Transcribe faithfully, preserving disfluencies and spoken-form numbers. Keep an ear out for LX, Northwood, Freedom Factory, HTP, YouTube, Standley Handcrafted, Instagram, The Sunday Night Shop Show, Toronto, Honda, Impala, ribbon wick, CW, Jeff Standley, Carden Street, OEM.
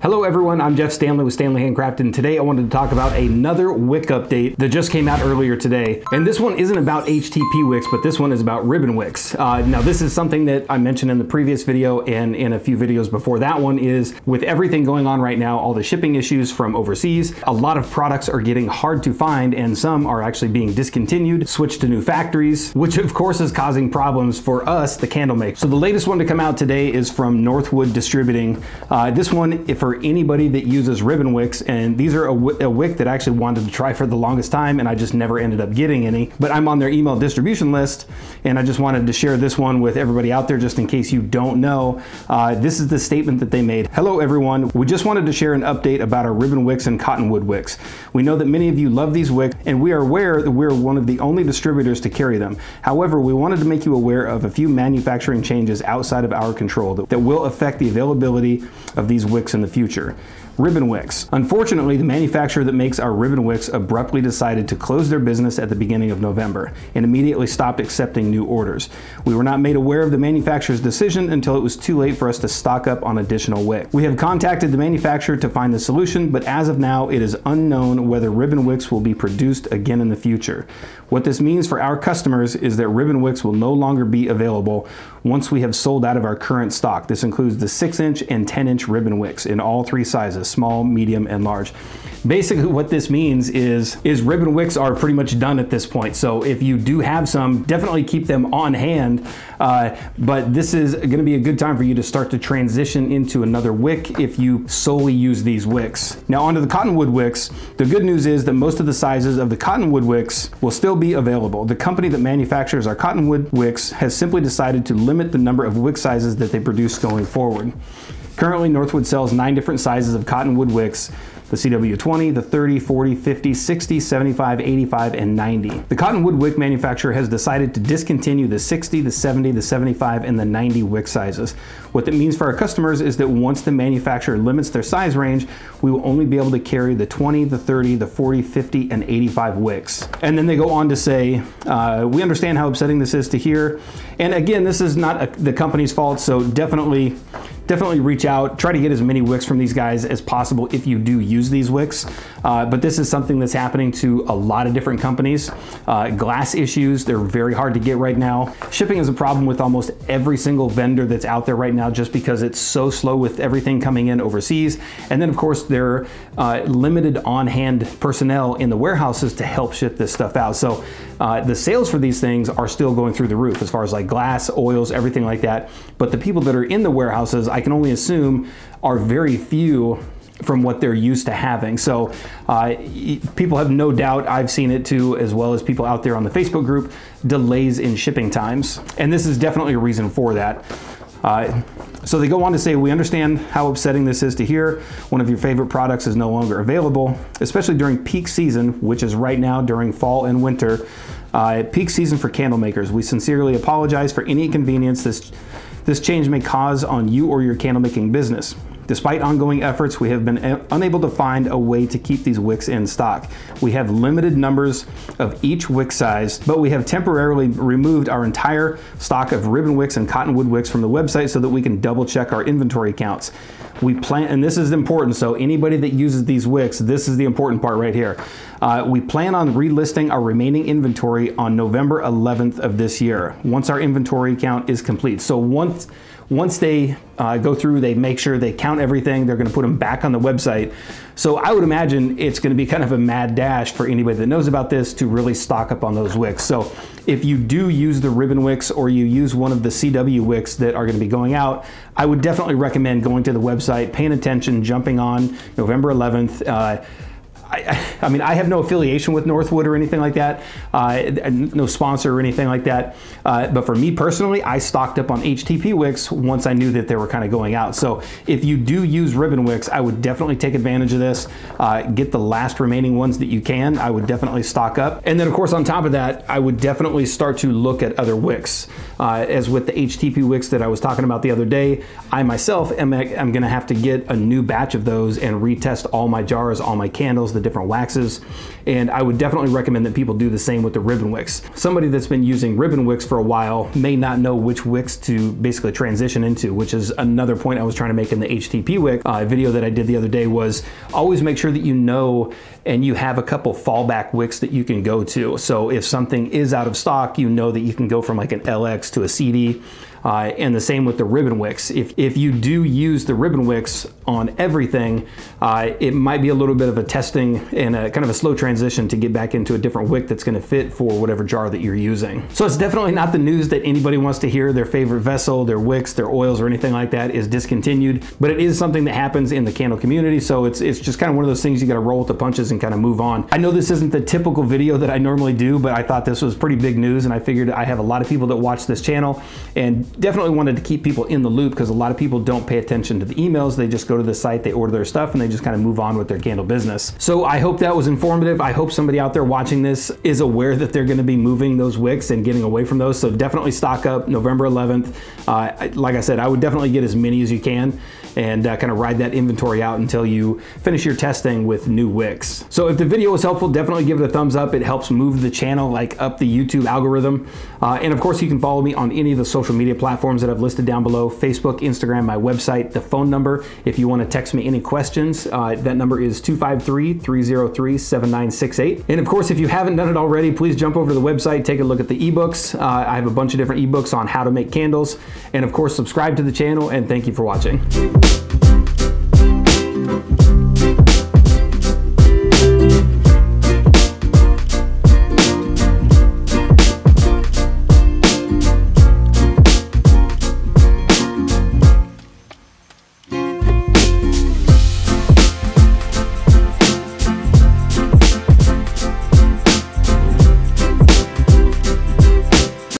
Hello everyone, I'm Jeff Standley with Standley Handcrafted, and today I wanted to talk about another wick update that just came out earlier today. And this one isn't about H T P wicks, but this one is about ribbon wicks. Uh, now this is something that I mentioned in the previous video and in a few videos before that one is, with everything going on right now, all the shipping issues from overseas, a lot of products are getting hard to find and some are actually being discontinued, switched to new factories, which of course is causing problems for us, the candle makers. So the latest one to come out today is from Northwood Distributing. Uh, this one, if for anybody that uses ribbon wicks, and these are a, a wick that I actually wanted to try for the longest time and I just never ended up getting any, but I'm on their email distribution list and I just wanted to share this one with everybody out there just in case you don't know. Uh, this is the statement that they made. Hello everyone, we just wanted to share an update about our ribbon wicks and cottonwood wicks. We know that many of you love these wicks and we are aware that we're one of the only distributors to carry them. However, we wanted to make you aware of a few manufacturing changes outside of our control that, that will affect the availability of these wicks in the future. future. Ribbon wicks. Unfortunately, the manufacturer that makes our ribbon wicks abruptly decided to close their business at the beginning of November and immediately stopped accepting new orders. We were not made aware of the manufacturer's decision until it was too late for us to stock up on additional wicks. We have contacted the manufacturer to find the solution, but as of now, it is unknown whether ribbon wicks will be produced again in the future. What this means for our customers is that ribbon wicks will no longer be available once we have sold out of our current stock. This includes the six inch and ten inch ribbon wicks in all three sizes: small, medium, and large. Basically what this means is, is ribbon wicks are pretty much done at this point. So if you do have some, definitely keep them on hand. Uh, but this is gonna be a good time for you to start to transition into another wick if you solely use these wicks. Now onto the cottonwood wicks. The good news is that most of the sizes of the cottonwood wicks will still be available. The company that manufactures our cottonwood wicks has simply decided to limit the number of wick sizes that they produce going forward. Currently, Northwood sells nine different sizes of cottonwood wicks: the C W twenty, the thirty, forty, fifty, sixty, seventy-five, eighty-five, and ninety. The cottonwood wick manufacturer has decided to discontinue the sixty, the seventy, the seventy-five, and the ninety wick sizes. What that means for our customers is that once the manufacturer limits their size range, we will only be able to carry the twenty, the thirty, the forty, fifty, and eighty-five wicks. And then they go on to say, uh, we understand how upsetting this is to hear. And again, this is not a, the company's fault, so definitely, definitely reach out, try to get as many wicks from these guys as possible if you do use Use these wicks, uh, but this is something that's happening to a lot of different companies. Uh, glass issues, they're very hard to get right now. Shipping is a problem with almost every single vendor that's out there right now just because it's so slow with everything coming in overseas. And then of course they're uh, limited on-hand personnel in the warehouses to help ship this stuff out. So uh, the sales for these things are still going through the roof as far as like glass, oils, everything like that. But the people that are in the warehouses, I can only assume, are very few from what they're used to having. So uh, people have no doubt, I've seen it too, as well as people out there on the Facebook group, delays in shipping times. And this is definitely a reason for that. Uh, so they go on to say, we understand how upsetting this is to hear. One of your favorite products is no longer available, especially during peak season, which is right now during fall and winter, uh, peak season for candle makers. We sincerely apologize for any inconvenience this, this change may cause on you or your candle making business. Despite ongoing efforts, we have been unable to find a way to keep these wicks in stock. We have limited numbers of each wick size, but we have temporarily removed our entire stock of ribbon wicks and cottonwood wicks from the website so that we can double check our inventory counts. We plan, and this is important, so anybody that uses these wicks, this is the important part right here. Uh, we plan on relisting our remaining inventory on November eleventh of this year, once our inventory count is complete. So once, Once they uh, go through, they make sure they count everything. They're gonna put them back on the website. So I would imagine it's gonna be kind of a mad dash for anybody that knows about this to really stock up on those wicks. So if you do use the ribbon wicks or you use one of the C W wicks that are gonna be going out, I would definitely recommend going to the website, paying attention, jumping on November eleventh. Uh, I, I mean, I have no affiliation with Northwood or anything like that, uh, no sponsor or anything like that. Uh, but for me personally, I stocked up on H T P wicks once I knew that they were kind of going out. So if you do use ribbon wicks, I would definitely take advantage of this. Uh, get the last remaining ones that you can. I would definitely stock up. And then of course, on top of that, I would definitely start to look at other wicks. Uh, as with the H T P wicks that I was talking about the other day, I myself am, am gonna have to get a new batch of those and retest all my jars, all my candles, the different waxes. And I would definitely recommend that people do the same with the ribbon wicks. Somebody that's been using ribbon wicks for a while may not know which wicks to basically transition into, which is another point I was trying to make in the H T P wick uh, video that I did the other day, was always make sure that you know and you have a couple fallback wicks that you can go to. So if something is out of stock, you know that you can go from like an L X to a C D. Uh, and the same with the ribbon wicks. If, if you do use the ribbon wicks on everything, uh, it might be a little bit of a testing and a kind of a slow transition to get back into a different wick that's gonna fit for whatever jar that you're using. So it's definitely not the news that anybody wants to hear. Their favorite vessel, their wicks, their oils, or anything like that is discontinued, but it is something that happens in the candle community. So it's, it's just kind of one of those things you gotta roll with the punches and kind of move on. I know this isn't the typical video that I normally do, but I thought this was pretty big news, and I figured I have a lot of people that watch this channel, and definitely wanted to keep people in the loop, because a lot of people don't pay attention to the emails. They just go to the site, they order their stuff, and they just kind of move on with their candle business. So I hope that was informative. I hope somebody out there watching this is aware that they're going to be moving those wicks and getting away from those. So definitely stock up November eleventh. Uh, like I said, I would definitely get as many as you can and uh, kind of ride that inventory out until you finish your testing with new wicks. So if the video was helpful, definitely give it a thumbs up. It helps move the channel like up the YouTube algorithm. Uh, and of course, you can follow me on any of the social media platforms that I've listed down below: Facebook, Instagram, my website, the phone number. If you want to text me any questions, uh, that number is two five three, three zero three, seven nine six eight. And of course, if you haven't done it already, please jump over to the website, take a look at the ebooks. Uh, I have a bunch of different ebooks on how to make candles. And of course, subscribe to the channel, and thank you for watching.